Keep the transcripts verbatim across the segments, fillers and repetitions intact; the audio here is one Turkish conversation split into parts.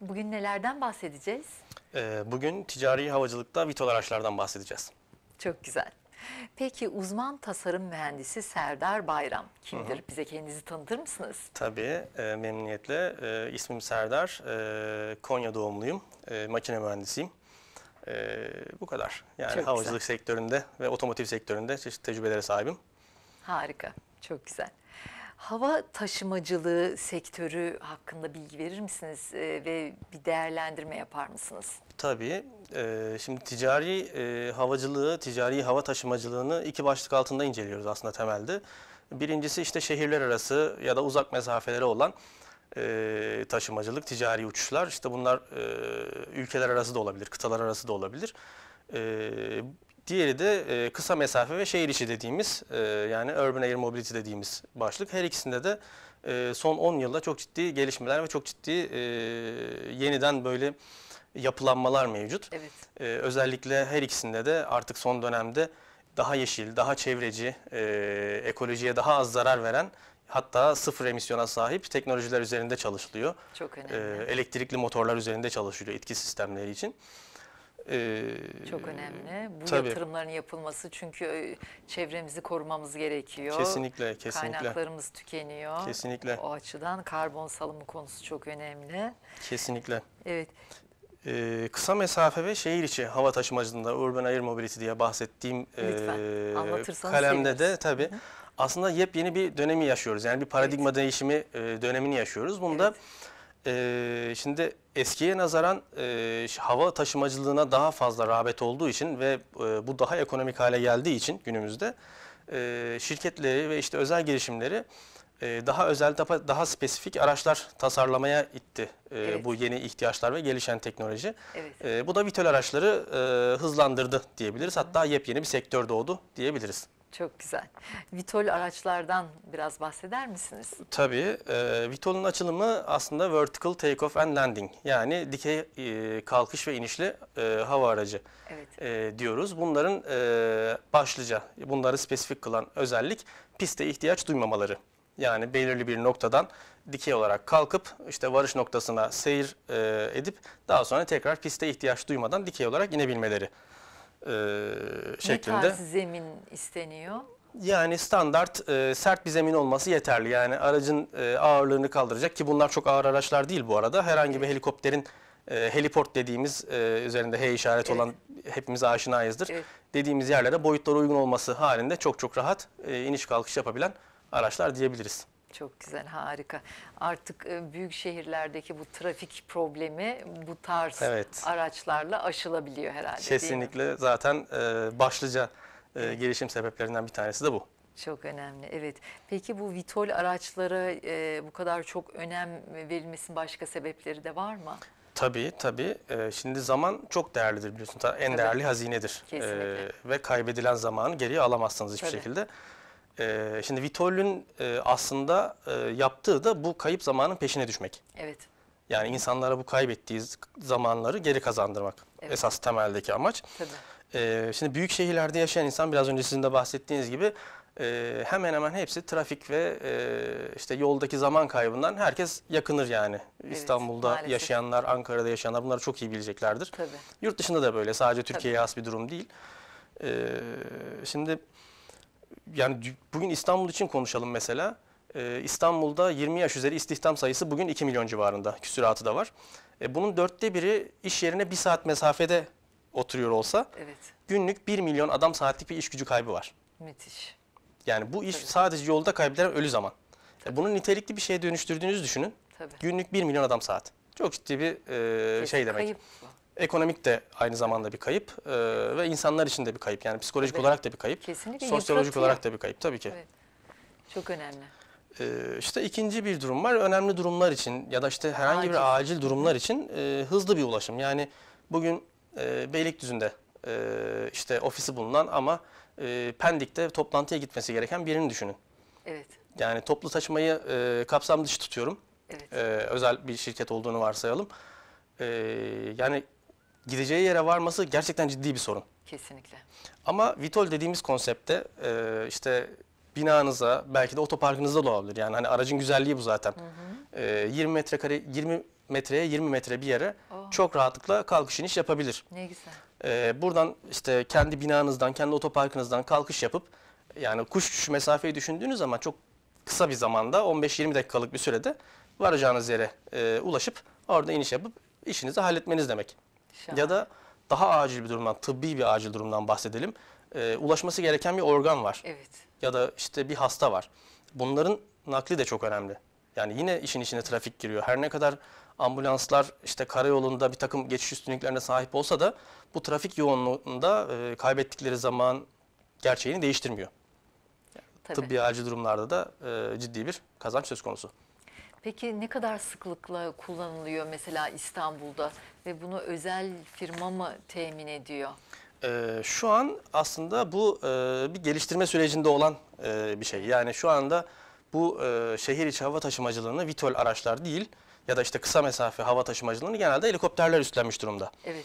Bugün nelerden bahsedeceğiz? Ee, bugün ticari havacılıkta V T O L araçlardan bahsedeceğiz. Çok güzel. Peki uzman tasarım mühendisi Serdar Bayram kimdir? Hı hı. Bize kendinizi tanıtır mısınız? Tabii e, memnuniyetle. E, ismim Serdar. E, Konya doğumluyum. E, makine mühendisiyim. E, bu kadar. Yani çok havacılık güzel. Sektöründe ve otomotiv sektöründe çeşitli tecrübelere sahibim. Harika. Çok güzel. Hava taşımacılığı sektörü hakkında bilgi verir misiniz e, ve bir değerlendirme yapar mısınız? Tabii. E, şimdi ticari e, havacılığı, ticari hava taşımacılığını iki başlık altında inceliyoruz aslında temelde. Birincisi işte şehirler arası ya da uzak mesafelere olan e, taşımacılık, ticari uçuşlar. İşte bunlar e, ülkeler arası da olabilir, kıtalar arası da olabilir. E, Diğeri de e, kısa mesafe ve şehir içi dediğimiz e, yani Urban Air Mobility dediğimiz başlık. Her ikisinde de e, son on yılda çok ciddi gelişmeler ve çok ciddi e, yeniden böyle yapılanmalar mevcut. Evet. E, özellikle her ikisinde de artık son dönemde daha yeşil, daha çevreci, e, ekolojiye daha az zarar veren hatta sıfır emisyona sahip teknolojiler üzerinde çalışılıyor. Çok önemli. E, elektrikli motorlar üzerinde çalışılıyor itki sistemleri için. Çok önemli. Bu tabii. Yatırımların yapılması çünkü çevremizi korumamız gerekiyor. Kesinlikle, kesinlikle. Kaynaklarımız tükeniyor. Kesinlikle. O açıdan karbon salımı konusu çok önemli. Kesinlikle. Evet. Ee, kısa mesafe ve şehir içi hava taşımacılığında Urban Air Mobility diye bahsettiğim e, kalemde de tabii hı. Aslında yepyeni bir dönemi yaşıyoruz. Yani bir paradigma evet. değişimi e, dönemini yaşıyoruz. Bunda evet. Ee, şimdi eskiye nazaran e, hava taşımacılığına daha fazla rağbet olduğu için ve e, bu daha ekonomik hale geldiği için günümüzde e, şirketleri ve işte özel girişimleri e, daha özel, daha spesifik araçlar tasarlamaya itti e, evet. bu yeni ihtiyaçlar ve gelişen teknoloji. Evet. E, bu da V T O L araçları e, hızlandırdı diyebiliriz. Hatta yepyeni bir sektör doğdu diyebiliriz. Çok güzel. V T O L araçlardan biraz bahseder misiniz? Tabii. E, V T O L'un açılımı aslında Vertical Takeoff and Landing. Yani dikey e, kalkış ve inişli e, hava aracı evet. e, diyoruz. Bunların e, başlıca, bunları spesifik kılan özellik piste ihtiyaç duymamaları. Yani belirli bir noktadan dikey olarak kalkıp işte varış noktasına seyir e, edip daha sonra tekrar piste ihtiyaç duymadan dikey olarak inebilmeleri. Ee, şeklinde. Ne tarz zemin isteniyor? Yani standart e, sert bir zemin olması yeterli. Yani aracın e, ağırlığını kaldıracak ki bunlar çok ağır araçlar değil bu arada. Herhangi evet. bir helikopterin e, heliport dediğimiz e, üzerinde H işareti evet. olan hepimiz aşinayızdır. Evet. Dediğimiz yerlere boyutlara uygun olması halinde çok çok rahat e, iniş kalkış yapabilen araçlar diyebiliriz. Çok güzel, harika. Artık büyük şehirlerdeki bu trafik problemi bu tarz evet. araçlarla aşılabiliyor herhalde. Kesinlikle zaten e, başlıca e, gelişim sebeplerinden bir tanesi de bu. Çok önemli, evet. Peki bu V T O L araçlara e, bu kadar çok önem verilmesinin başka sebepleri de var mı? Tabii, tabii. E, şimdi zaman çok değerlidir biliyorsunuz. En tabii. değerli hazinedir. Kesinlikle. E, ve kaybedilen zamanı geriye alamazsınız hiçbir tabii. şekilde. Ee, şimdi V T O L'ün e, aslında e, yaptığı da bu kayıp zamanın peşine düşmek. Evet. Yani insanlara bu kaybettiği zamanları geri kazandırmak evet. esas temeldeki amaç. Tabii. Ee, şimdi büyük şehirlerde yaşayan insan biraz önce sizin de bahsettiğiniz gibi e, hemen hemen hepsi trafik ve e, işte yoldaki zaman kaybından herkes yakınır yani. Evet, İstanbul'da maalesef. Yaşayanlar, Ankara'da yaşayanlar bunları çok iyi bileceklerdir. Tabii. Yurt dışında da böyle sadece Türkiye'ye has bir durum değil. Ee, şimdi... Yani bugün İstanbul için konuşalım mesela. Ee, İstanbul'da yirmi yaş üzeri istihdam sayısı bugün iki milyon civarında. Küsuratı da var. Ee, bunun dörtte biri iş yerine bir saat mesafede oturuyor olsa evet. günlük bir milyon adam saatlik bir iş gücü kaybı var. Müthiş. Yani bu iş tabii. sadece yolda kaybedilen ölü zaman. Ee, bunu nitelikli bir şeye dönüştürdüğünüzü düşünün. Tabii. Günlük bir milyon adam saat. Çok ciddi bir e, şey demek. Kayıp. Ekonomik de aynı zamanda bir kayıp ee, ve insanlar için de bir kayıp. Yani psikolojik evet. olarak da bir kayıp, kesinlikle sosyolojik yıpratıyor. Olarak da bir kayıp tabii ki. Evet. Çok önemli. Ee, işte ikinci bir durum var. Önemli durumlar için ya da işte herhangi acil. Bir acil durumlar için e, hızlı bir ulaşım. Yani bugün e, Beylikdüzü'nde e, işte ofisi bulunan ama e, Pendik'te toplantıya gitmesi gereken birini düşünün. Evet. Yani toplu taşımayı e, kapsam dışı tutuyorum. Evet. E, özel bir şirket olduğunu varsayalım. E, yani... Gideceği yere varması gerçekten ciddi bir sorun. Kesinlikle. Ama V T O L dediğimiz konsepte e, işte binanıza belki de otoparkınızda da olabilir. Yani hani aracın güzelliği bu zaten. Hı hı. E, yirmi metrekare yirmi metreye yirmi metre bir yere oh. çok rahatlıkla kalkış iniş yapabilir. Ne güzel. Ee, buradan işte kendi binanızdan, kendi otoparkınızdan kalkış yapıp, yani kuş uçuşu mesafeyi düşündüğünüz zaman çok kısa bir zamanda, on beş yirmi dakikalık bir sürede varacağınız yere e, ulaşıp orada iniş yapıp işinizi halletmeniz demek. Şahane. Ya da daha acil bir durumdan, tıbbi bir acil durumdan bahsedelim. E, ulaşması gereken bir organ var. Evet. Ya da işte bir hasta var. Bunların nakli de çok önemli. Yani yine işin içine trafik giriyor. Her ne kadar ambulanslar işte karayolunda bir takım geçiş üstünlüklerine sahip olsa da bu trafik yoğunluğunda e, kaybettikleri zaman gerçeğini değiştirmiyor. Tabii. Tıbbi acil durumlarda da e, ciddi bir kazanç söz konusu. Peki ne kadar sıklıkla kullanılıyor mesela İstanbul'da ve bunu özel firma mı temin ediyor? Ee, şu an aslında bu e, bir geliştirme sürecinde olan e, bir şey. Yani şu anda bu e, şehir içi hava taşımacılığını V T O L araçlar değil ya da işte kısa mesafe hava taşımacılığını genelde helikopterler üstlenmiş durumda. Evet.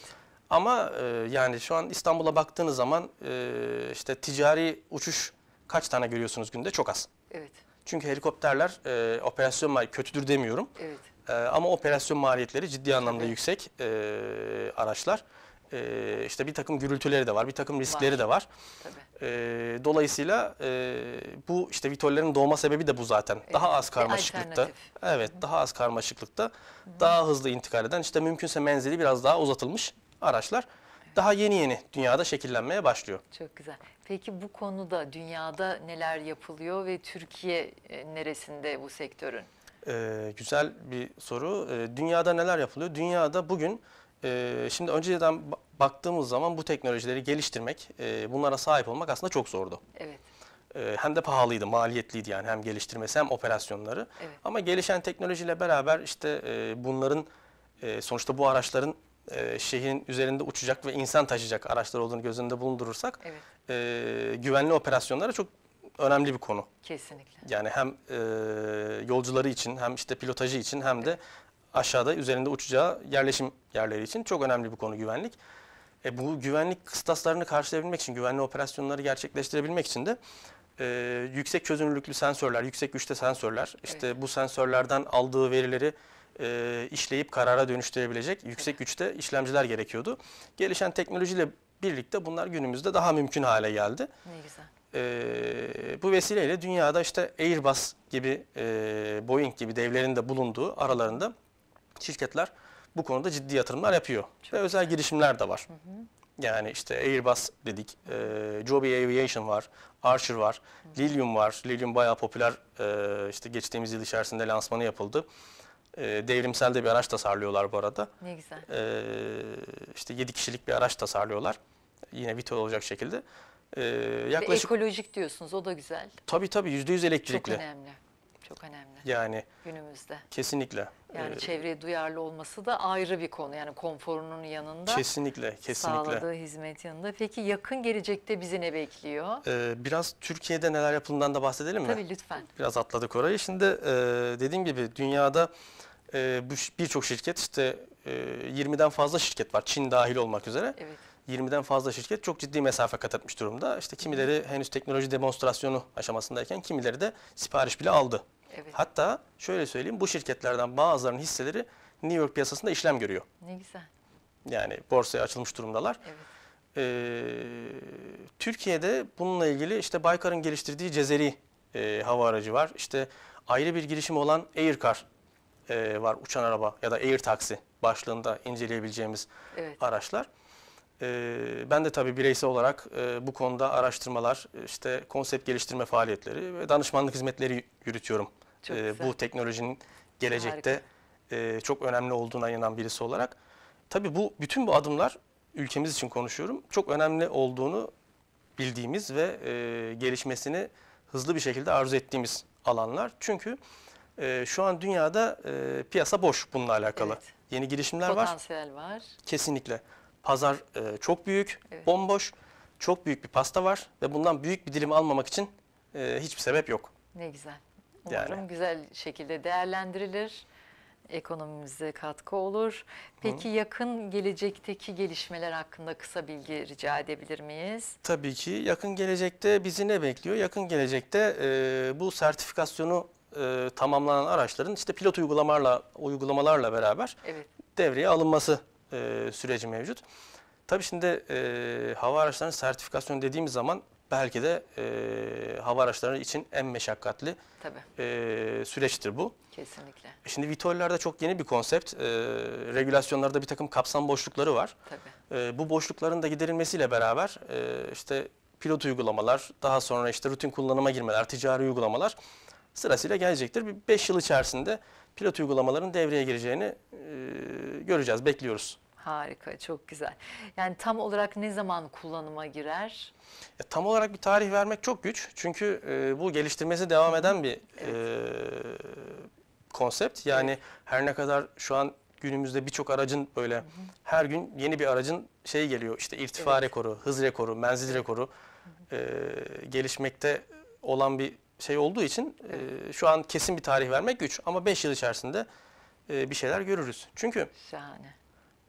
Ama e, yani şu an İstanbul'a baktığınız zaman e, işte ticari uçuş kaç tane görüyorsunuz günde? Çok az. Evet. Çünkü helikopterler e, operasyon maliyeti kötüdür demiyorum. Evet. E, ama operasyon maliyetleri ciddi anlamda evet. yüksek e, araçlar. E, işte bir takım gürültüleri de var, bir takım riskleri var. de var. Tabii. E, dolayısıyla e, bu işte V T O L'lerin doğma sebebi de bu zaten. Evet. Daha az karmaşıklıkta, evet, Hı -hı. daha az karmaşıklıkta, Hı -hı. daha hızlı intikal eden, işte mümkünse menzili biraz daha uzatılmış araçlar. Daha yeni yeni dünyada şekillenmeye başlıyor. Çok güzel. Peki bu konuda dünyada neler yapılıyor ve Türkiye neresinde bu sektörün? Ee, güzel bir soru. Ee, dünyada neler yapılıyor? Dünyada bugün, e, şimdi önceden baktığımız zaman bu teknolojileri geliştirmek, e, bunlara sahip olmak aslında çok zordu. Evet. E, hem de pahalıydı, maliyetliydi yani, hem geliştirmesi hem operasyonları. Evet. Ama gelişen teknolojiyle beraber işte e, bunların, e, sonuçta bu araçların, Ee, şehrin üzerinde uçacak ve insan taşıyacak araçlar olduğunu göz önünde bulundurursak evet. e, güvenli operasyonlara çok önemli bir konu. Kesinlikle. Yani hem e, yolcuları için, hem işte pilotajı için, hem evet. de aşağıda üzerinde uçacağı yerleşim yerleri için çok önemli bir konu güvenlik. E, bu güvenlik kıstaslarını karşılayabilmek için, güvenli operasyonları gerçekleştirebilmek için de e, yüksek çözünürlüklü sensörler, yüksek güçte sensörler, işte evet. bu sensörlerden aldığı verileri E, işleyip karara dönüştürebilecek yüksek güçte işlemciler gerekiyordu. Gelişen teknolojiyle birlikte bunlar günümüzde daha mümkün hale geldi. Ne güzel. E, bu vesileyle dünyada işte Airbus gibi, e, Boeing gibi devlerin de bulunduğu aralarında şirketler bu konuda ciddi yatırımlar yapıyor. Çok Ve güzel. özel girişimler de var. Hı hı. Yani işte Airbus dedik, e, Joby Aviation var, Archer var, hı. Lilium var. Lilium bayağı popüler, e, işte geçtiğimiz yıl içerisinde lansmanı yapıldı. Devrimsel de bir araç tasarlıyorlar bu arada. Ne güzel. Ee, işte yedi kişilik bir araç tasarlıyorlar. Yine V T O L olacak şekilde. Ee, yaklaşık... Ve ekolojik diyorsunuz, o da güzel. Tabii tabii, yüzde yüz elektrikli. Çok önemli. Çok önemli. Yani günümüzde. Kesinlikle. Yani ee, çevreye duyarlı olması da ayrı bir konu. Yani konforunun yanında. Kesinlikle, kesinlikle. Sağladığı hizmet yanında. Peki yakın gelecekte bizi ne bekliyor? Ee, biraz Türkiye'de neler yapıldığından da bahsedelim mi? Tabii lütfen. Biraz atladık orayı. Şimdi e, dediğim gibi dünyada Ee, birçok şirket, işte e, yirmiden fazla şirket var, Çin dahil olmak üzere. Evet. yirmiden fazla şirket çok ciddi mesafe kat etmiş durumda. İşte kimileri henüz teknoloji demonstrasyonu aşamasındayken kimileri de sipariş bile aldı. Evet. Hatta şöyle söyleyeyim, bu şirketlerden bazılarının hisseleri New York piyasasında işlem görüyor. Ne güzel. Yani borsaya açılmış durumdalar. Evet. Ee, Türkiye'de bununla ilgili işte Baykar'ın geliştirdiği Cezeri e, hava aracı var. İşte ayrı bir girişim olan Air Car E, var, uçan araba ya da air taksi başlığında inceleyebileceğimiz evet. araçlar. E, ben de tabii bireysel olarak e, bu konuda araştırmalar, işte konsept geliştirme faaliyetleri ve danışmanlık hizmetleri yürütüyorum. E, bu teknolojinin gelecekte e, çok önemli olduğuna inanan birisi olarak. Tabii bu, bütün bu adımlar, ülkemiz için konuşuyorum, çok önemli olduğunu bildiğimiz ve e, gelişmesini hızlı bir şekilde arzu ettiğimiz alanlar. Çünkü Ee, şu an dünyada e, piyasa boş bununla alakalı. Evet. Yeni girişimler var. Potansiyel var. Kesinlikle. Pazar e, çok büyük, evet. bomboş, çok büyük bir pasta var ve bundan büyük bir dilim almamak için e, hiçbir sebep yok. Ne güzel. Umarım yani. güzel şekilde değerlendirilir, ekonomimize katkı olur. Peki Hı. yakın gelecekteki gelişmeler hakkında kısa bilgi rica edebilir miyiz? Tabii ki. Yakın gelecekte bizi ne bekliyor? Yakın gelecekte e, bu sertifikasyonu e, tamamlanan araçların işte pilot uygulamalarla, uygulamalarla beraber evet. devreye alınması e, süreci mevcut. Tabii şimdi e, hava araçlarının sertifikasyonu dediğimiz zaman belki de e, hava araçları için en meşakkatli e, süreçtir bu. Kesinlikle. Şimdi V T O L'lerde çok yeni bir konsept. E, regülasyonlarda bir takım kapsam boşlukları var. Tabii. E, bu boşlukların da giderilmesiyle beraber e, işte pilot uygulamalar, daha sonra işte rutin kullanıma girmeler, ticari uygulamalar sırasıyla gelecektir. Bir beş yıl içerisinde pilot uygulamaların devreye gireceğini e, göreceğiz, bekliyoruz. Harika, çok güzel. Yani tam olarak ne zaman kullanıma girer? E, tam olarak bir tarih vermek çok güç. Çünkü e, bu geliştirmesi devam eden bir evet. e, konsept. Yani evet. her ne kadar şu an günümüzde birçok aracın böyle hı hı. her gün yeni bir aracın şey geliyor. İşte irtifa evet. rekoru, hız rekoru, menzil rekoru hı hı. E, gelişmekte olan bir şey olduğu için evet. e, şu an kesin bir tarih vermek güç. Ama beş yıl içerisinde e, bir şeyler görürüz. Çünkü... Şahane.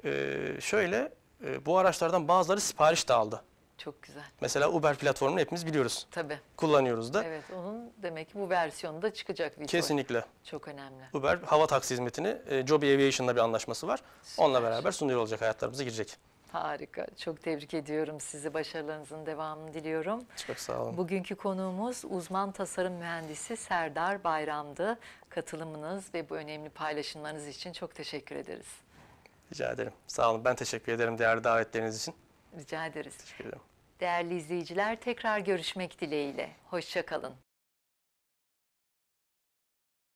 Ee, şöyle, e, bu araçlardan bazıları sipariş de aldı. Çok güzel. Mesela Uber platformunu hepimiz biliyoruz. Tabii. Kullanıyoruz da. Evet, onun demek ki bu versiyonu da çıkacak. V T O L. Kesinlikle. Çok önemli. Uber hava taksi hizmetini e, Joby Aviation'la bir anlaşması var. Süper. Onunla beraber sunuyor olacak, hayatlarımıza girecek. Harika. Çok tebrik ediyorum sizi. Başarılarınızın devamını diliyorum. Çok sağ olun. Bugünkü konuğumuz uzman tasarım mühendisi Serdar Bayram'dı. Katılımınız ve bu önemli paylaşımlarınız için çok teşekkür ederiz. Rica ederim. Sağ olun. Ben teşekkür ederim değerli davetleriniz için. Rica ederiz. Teşekkür ederim. Değerli izleyiciler, tekrar görüşmek dileğiyle. Hoşça kalın.